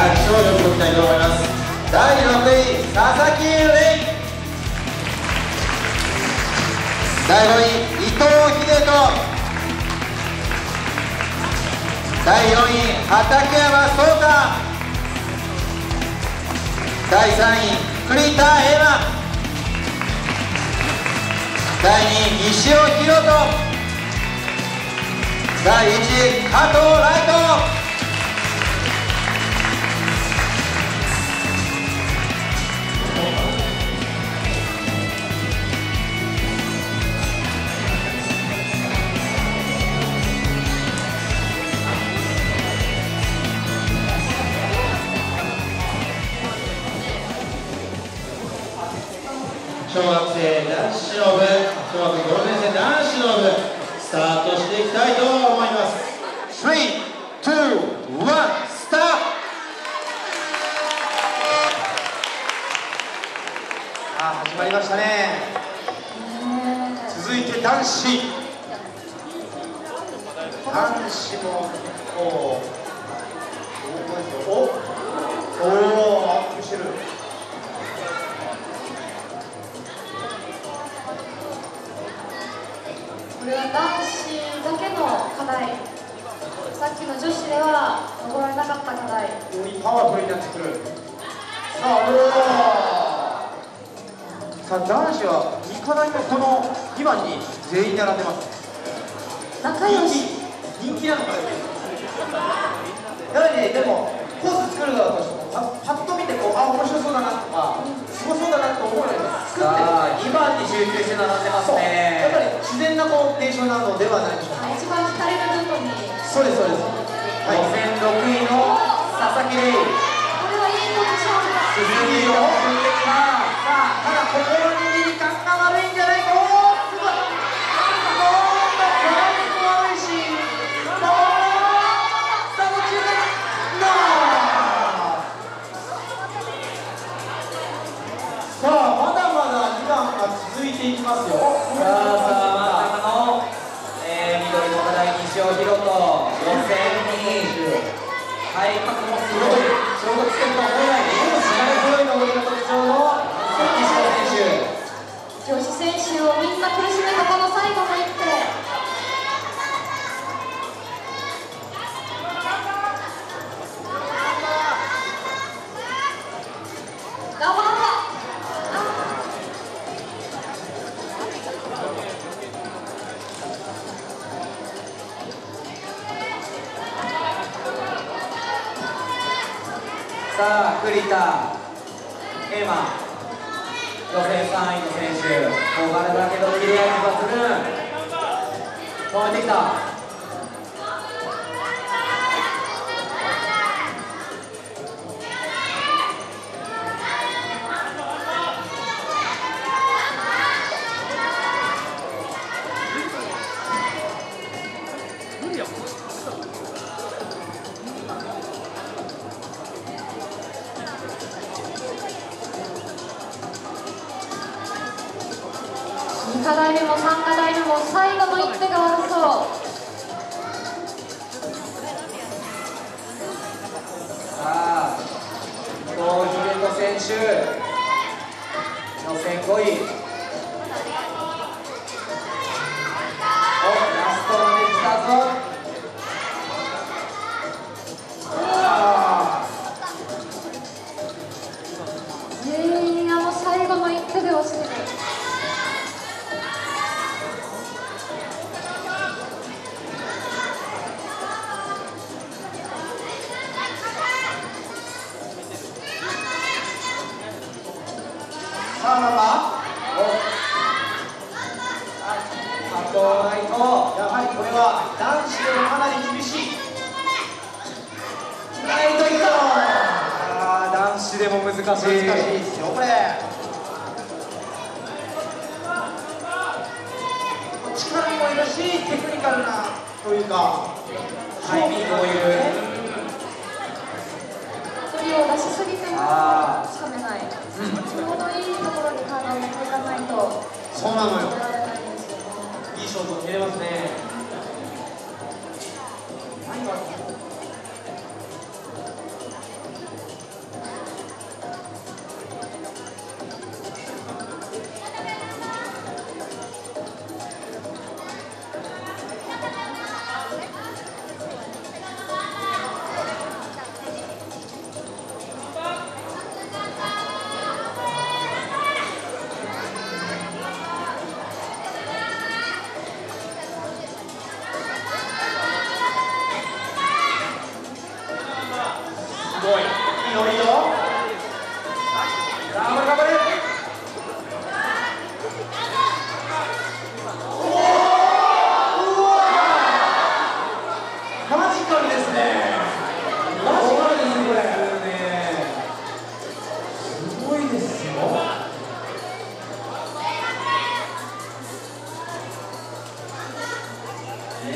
ランチを呼び込みたいと思います。第6位、佐々木瑞。第5位、伊藤英人。第4位、畠山壮太。第3位、栗田栄和。第2位、石尾博人。第1位、加藤ライト。小学生男子の部、小学5年生男子の部、スタートしていきたいと思います。始まりましたね。続いて男子。男子もアップしてる。これは男子だけの課題。さっきの女子では登られなかった課題。よりパワフルになってくる。さあ、男子は2課題とこの2番に全員並んでます。仲良し、人気なのかな。でもコース作る側としてもパッと見てこう、あ、面白そうだなとかすごそうだなと思うので作ってる。2番に集中して並んでますね。やっぱり自然なこうテンションなのではないでしょうか。一番光の部分に、そうですそうです。予選6位の佐々木玲。これはいいポジションだ。鈴木を振ってきます。ただ、心に握り感が悪いんじゃないか。すごい。おー、すごいし。おー、さあ、途中で。さあ、まだまだ時間が続いていきますよ。さあ、まさかの緑の課題、西尾博人、予選2位。体格もすごい。衝突戦と本来、試合の上の特徴の女子選手をみんな苦しめたこの最後の一手。頑張ろう。さあ、栗田栄和。予選3位の選手、小柄だけど切れ味抜群。止めてきた。2課題目も3課題目も最後の一手が悪そう。さあ、伊藤英人選手、予選5位。ラストまで来たぞ。全員がもう最後の一手で押してる。さあ、加藤ライト、やはりこれは男子でもかなり厳しい。ライトいった。男子でも難しいですよこれ。力もいるしテクニカルなというかタイミングもいる。距離を出しすぎてもつかめない。ちょうどいいところに体を持っていかないと。そうなのよ。いいショット見れますね。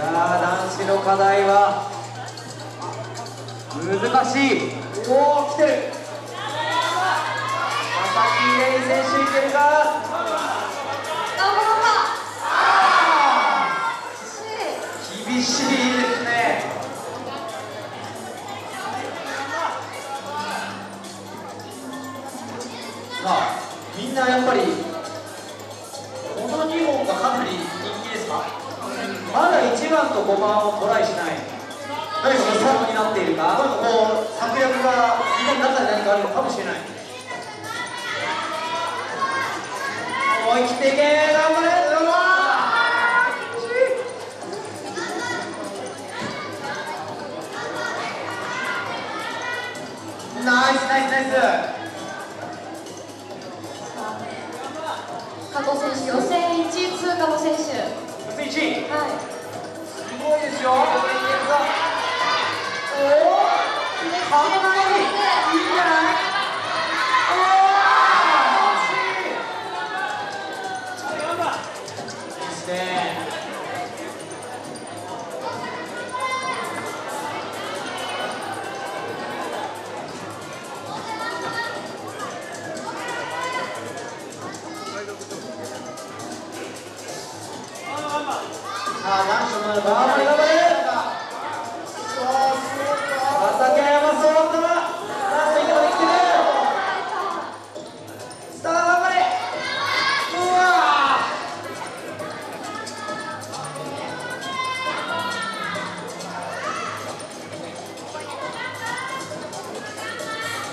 やー、男子の課題は難しい。おお、来てる。佐々木瑞選手いけるか。厳しいですね。さあ、みんなやっぱりこの2本がかなり人気ですか。まだ1番と5番をトライしない。何かスタートになっているか。なんかこう策略がみんなの中で何かあるのかもしれない。思い切っていけ、頑張れ。ナイスナイスナイス。加藤選手、予選1位通過の選手。予選1位。はい。すごいですよ。おお。完璧。いいんじゃない。おお。惜しい。ですね。あ、男子の頑張れ頑張れ。畠山壮太がラストいいとこできてる。スター頑張れ。うわー。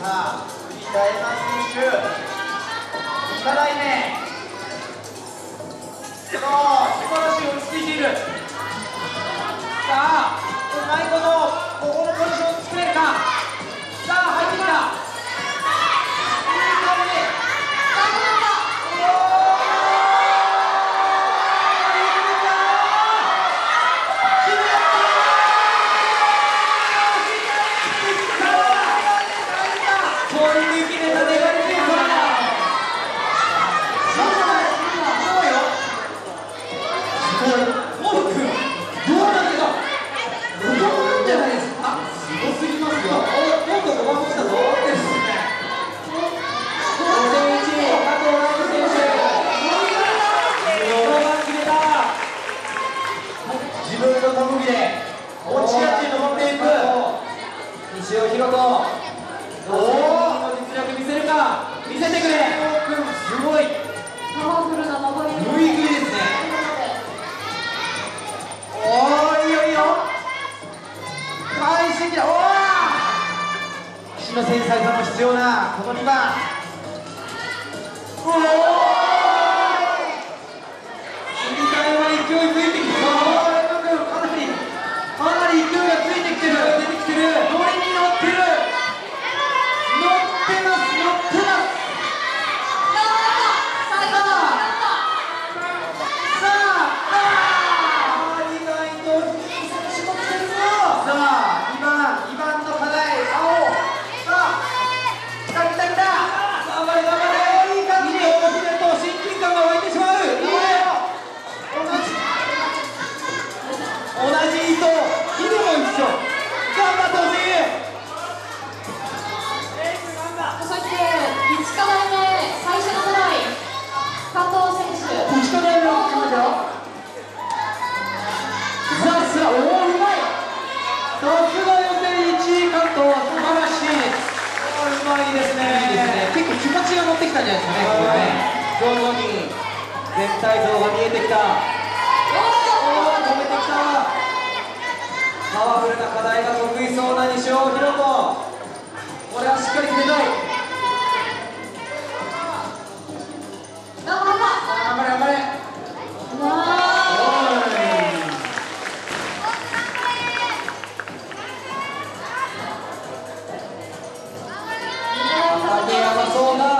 さあ、栗田栄和選手、いかないね。素晴らしい、落ち着いている。さあ、うまいことここのポジションを作れるか。さあ、入ってきた。石尾博人、おお、実力見せるか。見せてくれ。すごい。パワフルな登り。グイグイですね。おお、いいよいいよ。返してきた。おお。石の繊細さも必要なこの2番。おお。勢いついてきた。かなり勢いがついてきてる。出てきてる。上々に全体像が見えてきた。止めてきた。パワフルな課題が得意そうな西尾博人、これはしっかり決めたい。頑張れ頑張れ。畠山壮太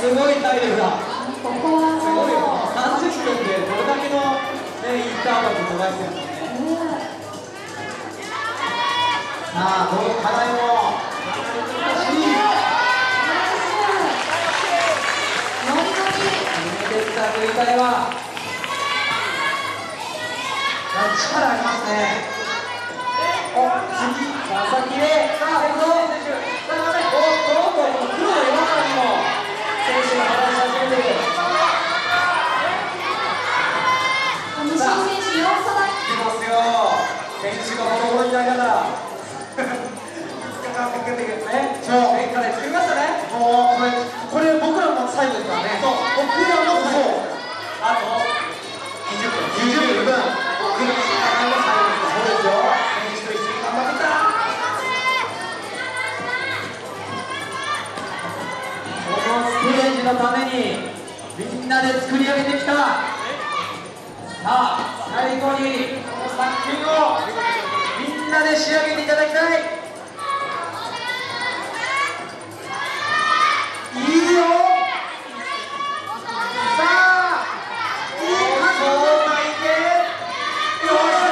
すごい体力だ。ここはすごいよ。30分でどれだけの、ね、インターバルを飛ばしてるんですね。さあ、この課題も決めてきた栗田栄和、力ありますね。お、次佐々木瑞、さあ行くぞ。のためにみんなで作り上げてきた。さあ最後にこの作品をみんなで仕上げていただきたい。いいよ。さあいいかいけよし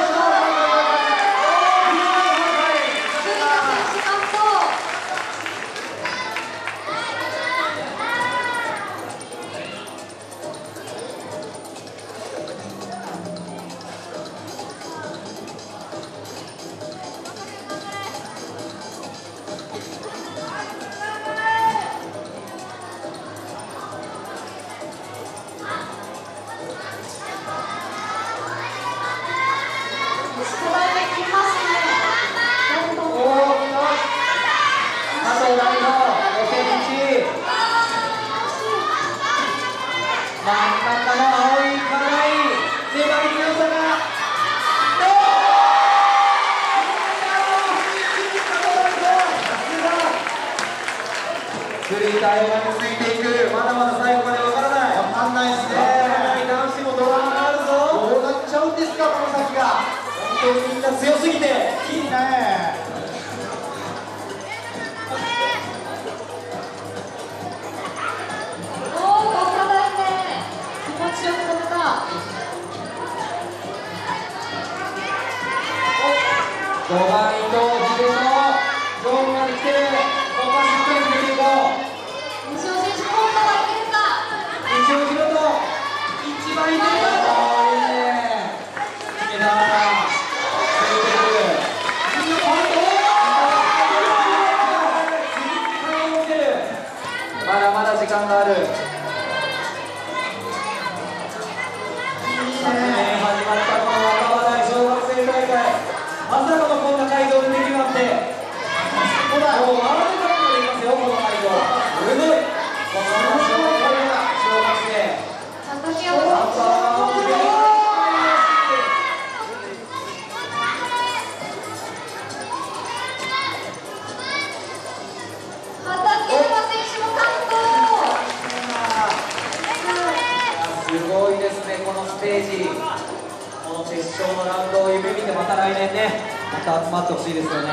栗田栄和についていく。まだまだ最後までわからない。わかんないですね。男子もドラマがあるぞ。どうなっちゃうんですかこの先が。本当にみんな強すぎていいね。おお、わからないね。気持ちよく飛べた。5番伊藤英人。ゴールまで来てる。集まってほしいですよね。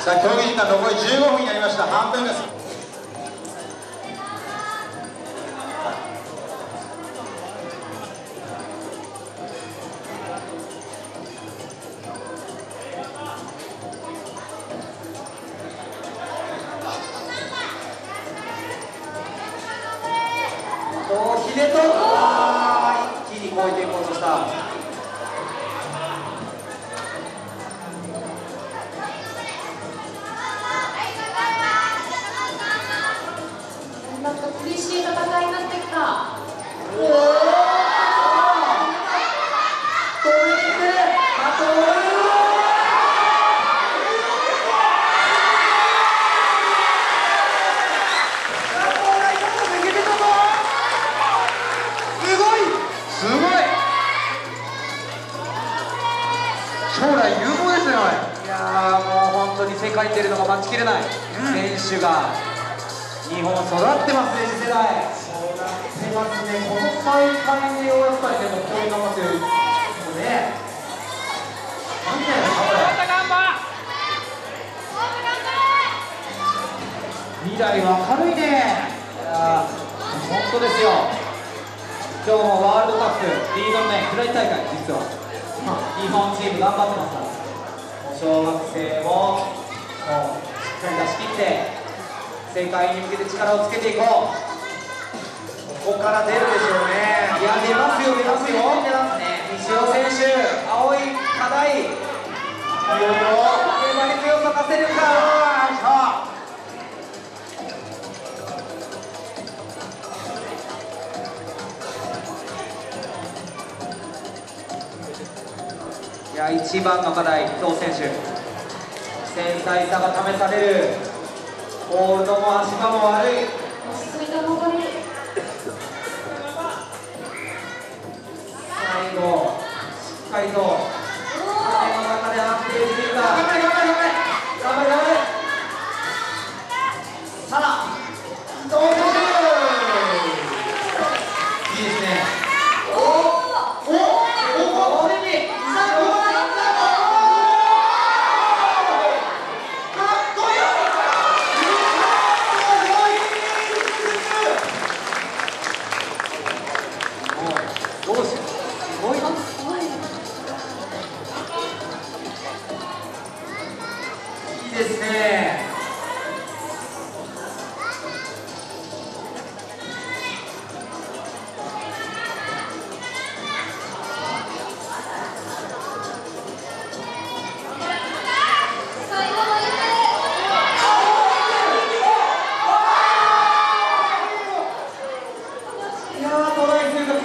さあ競技時間残り15分になりました。半分です。世界に出るのが待ちきれない、選手が日本育ってますね。次世代育ってますね。この大会にやっぱりでもこういうのもね、なんだよこれ。未来は明るいね。いや本当ですよ。今日もワールワールドカップリード面フライ大会、実は日本チーム頑張ってますから、もう小学生もしっかり出し切って世界に向けて力をつけていこう。ここから出るでしょうね。いや、出ますよ、出ますよ、出ますね。石尾選手、青い課題、いよいよ粘り強さ出せるか。いや、一番の課題、伊藤選手、繊細さが試される、ホールドも足場も悪い、落ち着いたボール、最後、しっかりと、体の中で安定していた、頑張れ、頑張れ、頑張れ、頑張れ、さあ、伊藤選手、いいですね。おお、これに今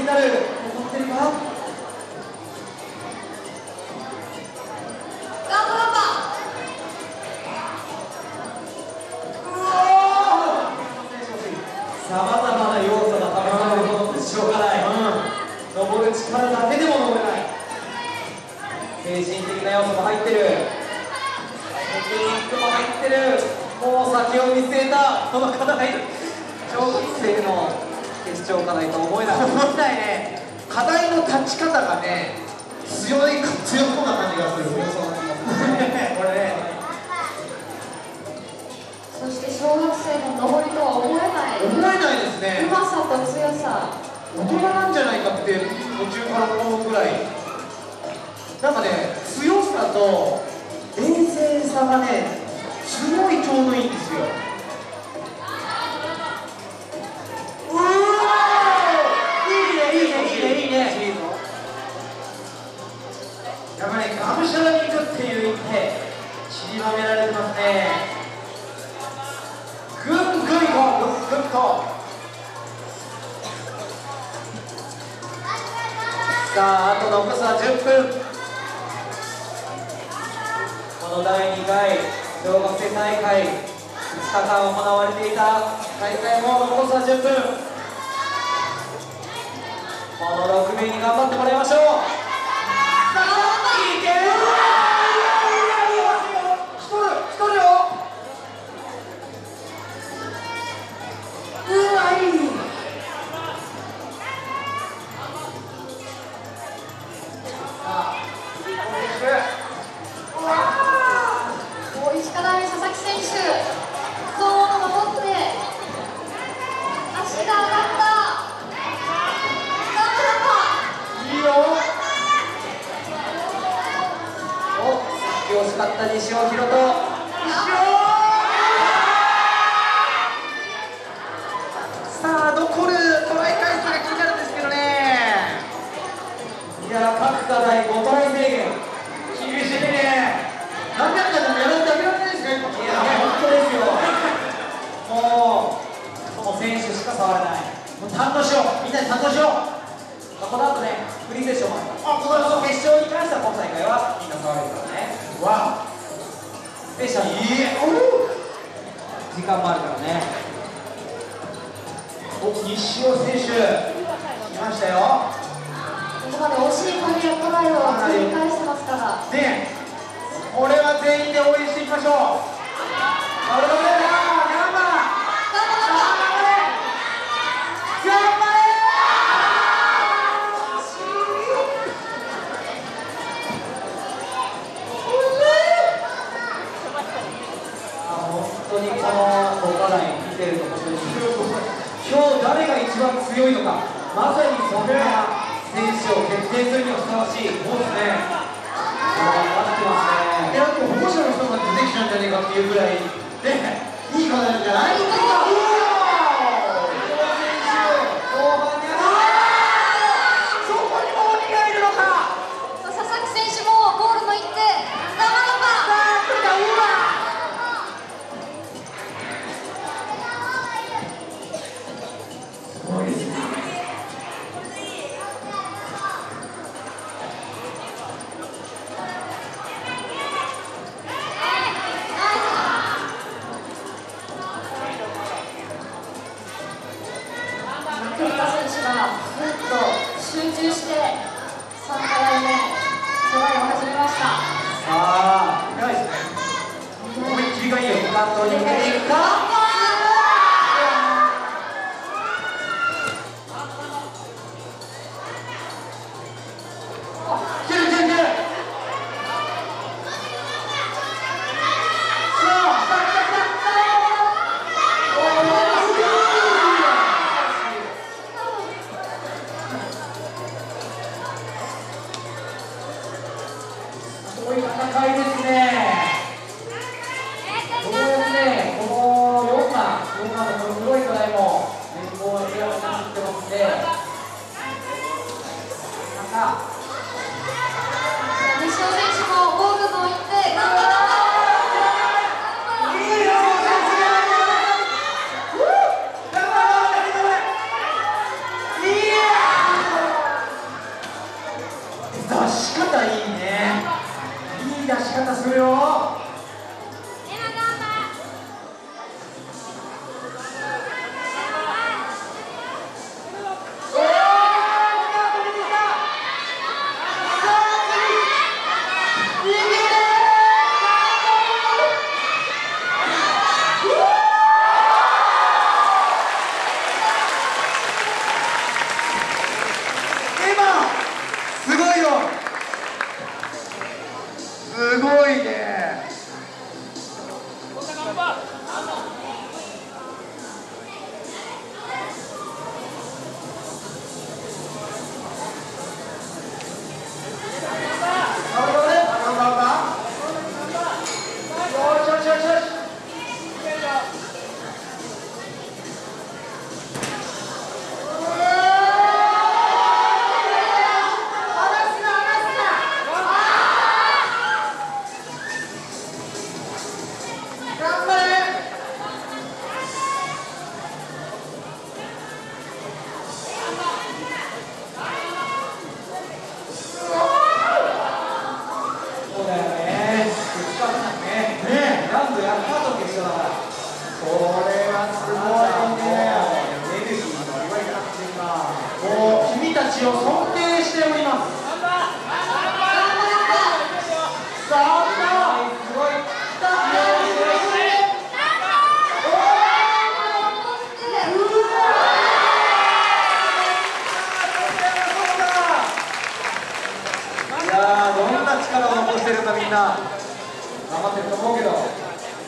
日誰が一番強いのか、まさにそれは選手を決定するにもふさわしい、もうですね、なってますね。あと保護者の人が出てきたんじゃねえかっていうぐらい、ね、いい方なんじゃないですか。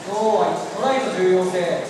すごい、これ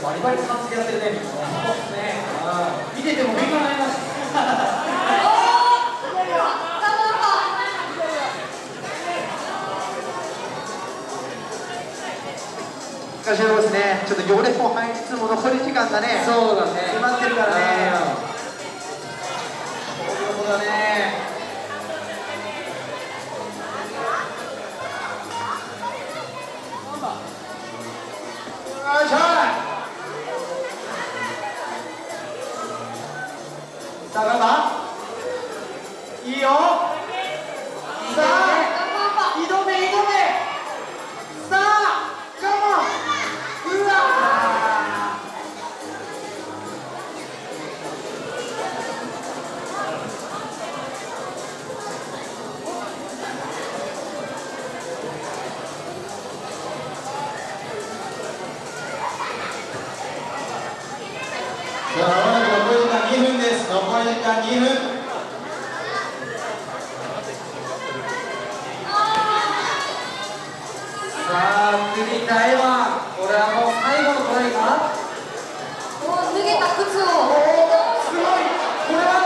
は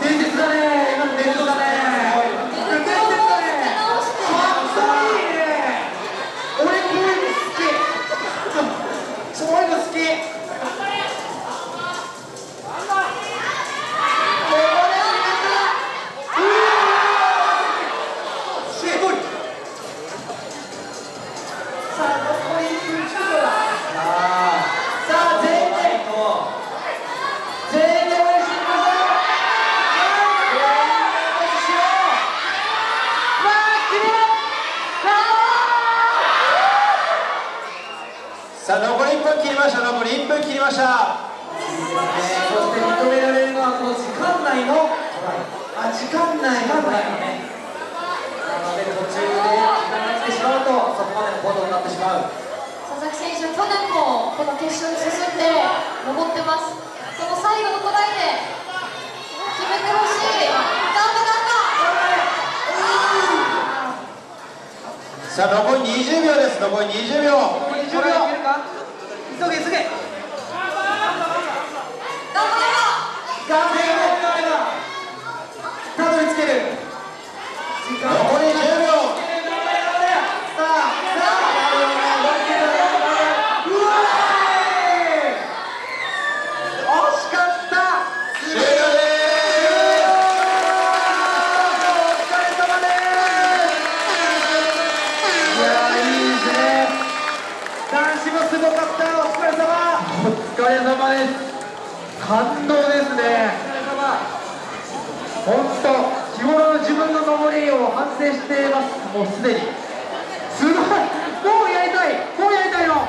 伝説だね。ました。そして認められるのはこの時間内のトライ、あ、時間内のトライのね、なので途中で時間が来てしまうとそこまでの行動になってしまう。佐々木選手は去年もこの決勝に進んで登ってます。この最後のトライで決めてほしい。さあ残り20秒です。残り20秒。急げ急げ。たどり着ける。残り10秒。さあさあ。うわー。惜しかった。終了です。お疲れ様です。いやーいいですね。男子もすごかった。お疲れ様。お疲れ様です。感動ですね。本当日頃の自分の登りを反省しています。もうすでにすごい、もうやりたい、もうやりたいの。